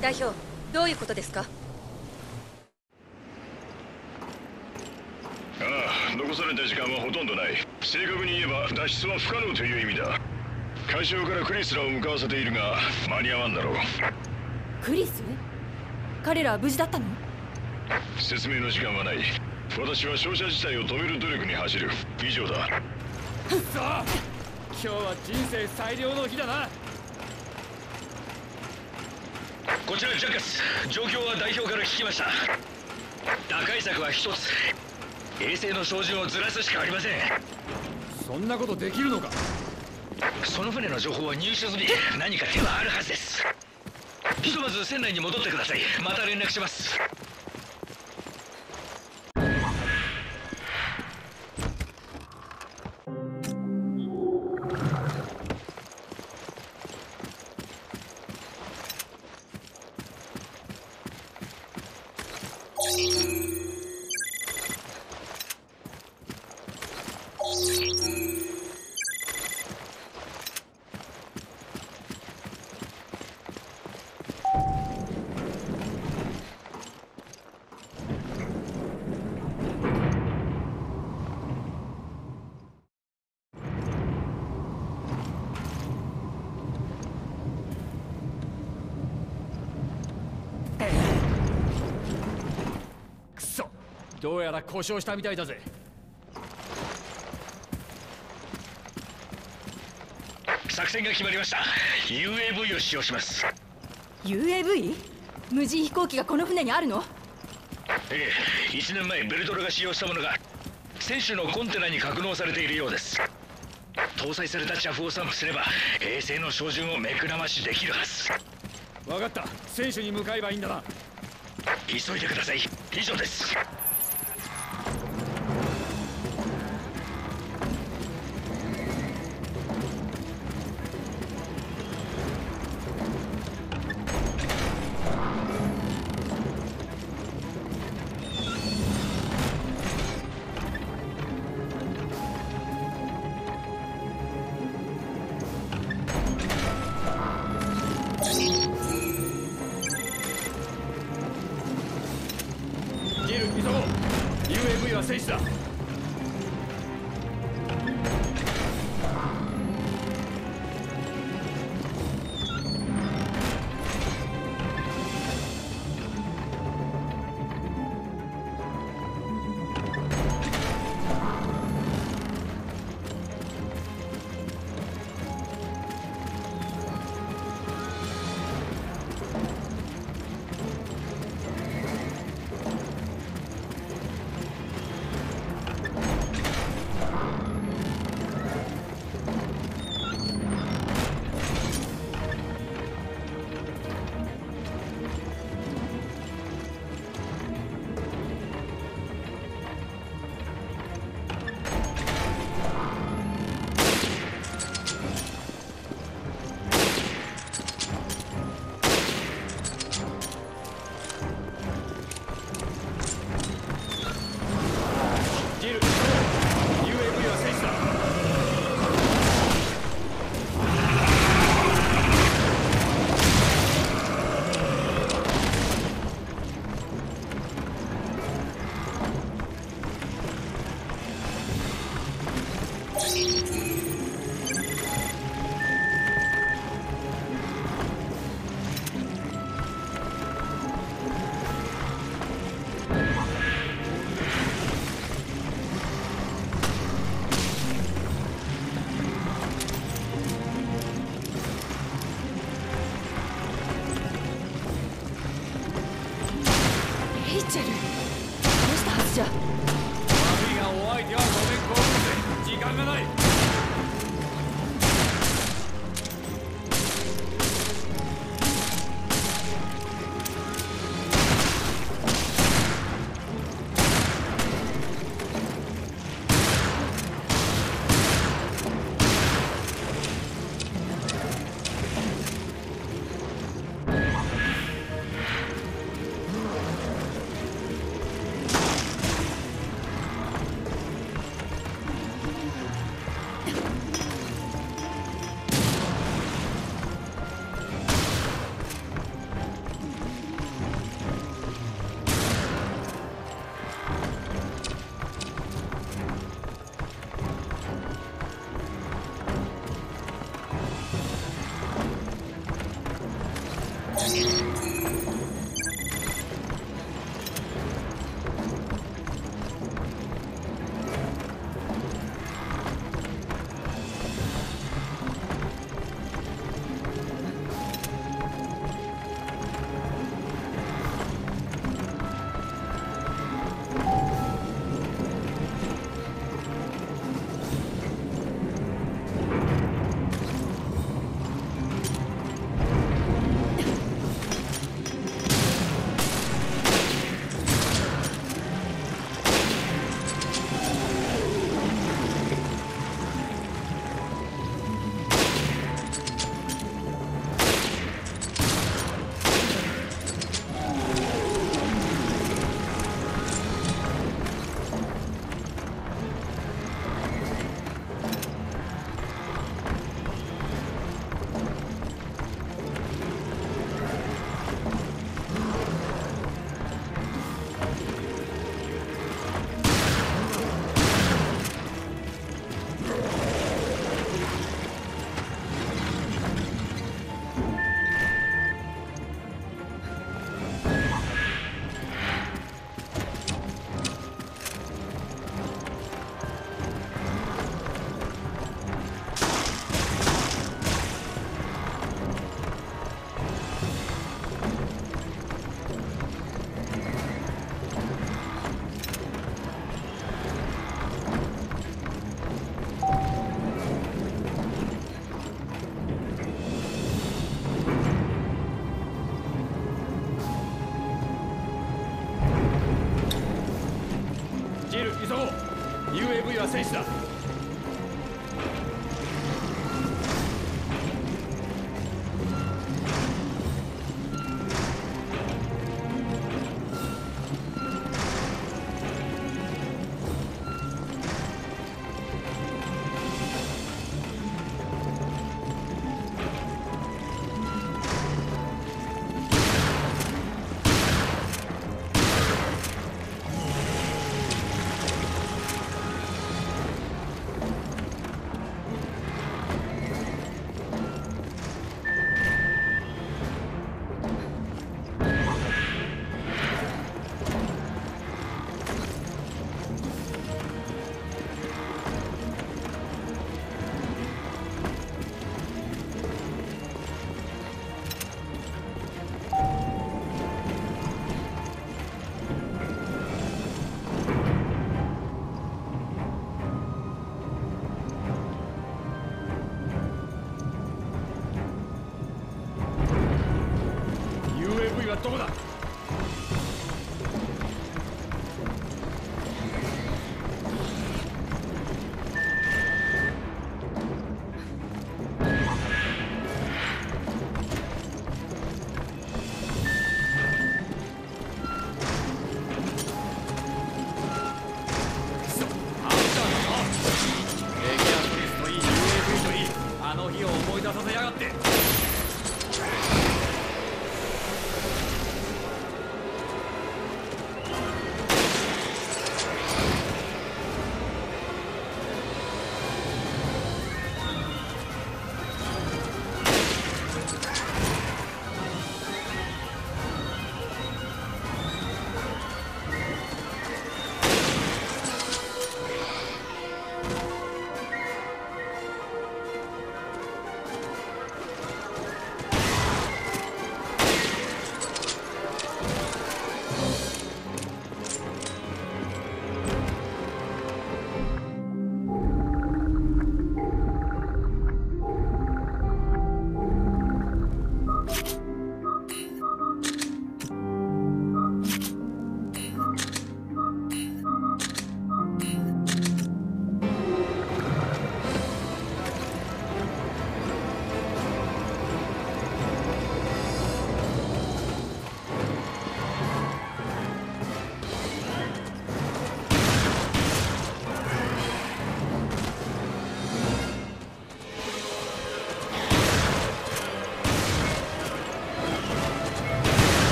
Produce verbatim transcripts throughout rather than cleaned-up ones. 代表、どういうことですか？ああ、残された時間はほとんどない。正確に言えば脱出は不可能という意味だ。海上からクリスらを向かわせているが間に合わんだろう。クリス？彼らは無事だったの？説明の時間はない。私は照射自体を止める努力に走る。以上だ。くっそ！今日は人生最良の日だな。こちらジャッカス、状況は代表から聞きました。打開策は一つ、衛星の照準をずらすしかありません。そんなことできるのか？その船の情報は入手済み、何か手はあるはずです。ひとまず船内に戻ってください。また連絡します。どうやら故障したみたいだぜ。作戦が決まりました。 ユーエーブイ を使用します。 ユーエーブイ？ 無人飛行機がこの船にあるの？ええ、いちねんまえベルトラが使用したものが船首のコンテナに格納されているようです。搭載されたチャフを散布すれば衛星の照準を目くらましできるはず。分かった、船首に向かえばいいんだな。急いでください。以上です。ユーエーブイ は静止だ。レイチェル、どうしたはずじゃ。悪いがお相手はごめん、興奮で時間がない。ル急ごう。 ユーエーブイ は戦士だ。どこだ？あの日を思い出させやがって。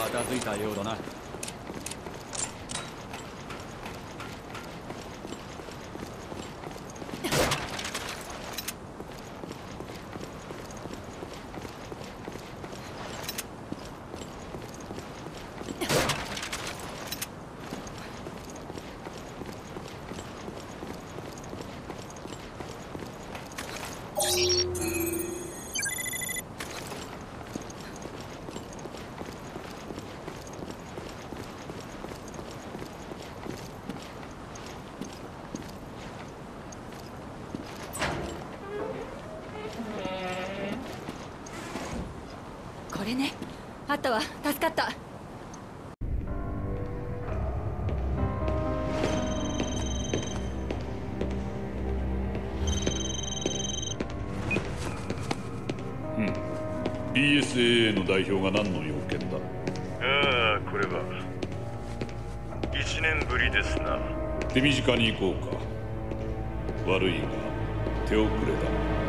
片付いたようだな。これね、あったわ。助かった。うん。ビーエスエーエー の代表が何の要件だ？ああ、これは。いちねんぶりですな。手短に行こうか。悪いが、手遅れだ。